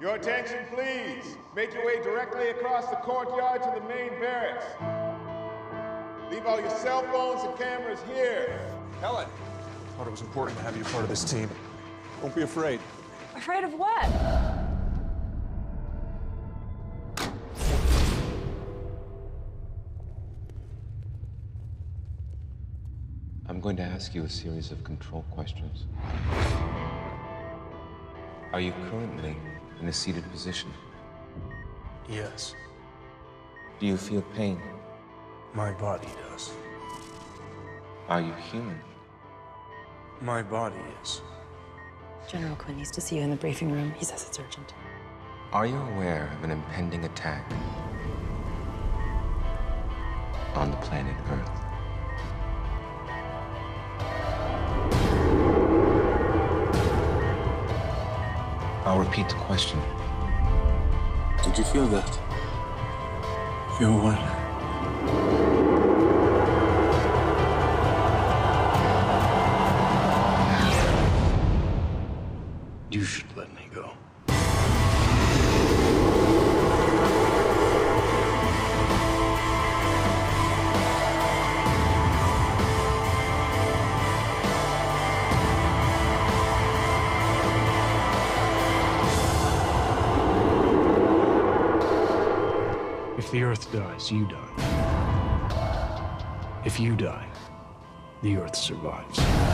Your attention, please. Make your way directly across the courtyard to the main barracks. Leave all your cell phones and cameras here. Helen, I thought it was important to have you part of this team. Don't be afraid. Afraid of what? I'm going to ask you a series of control questions. Are you currently in a seated position? Yes. Do you feel pain? My body does. Are you human? My body is. General Quinn needs to see you in the briefing room. He says it's urgent. Are you aware of an impending attack on the planet Earth? I'll repeat the question. Did you feel that? Feel what? You should let me go. If the Earth dies, you die. If you die, the Earth survives.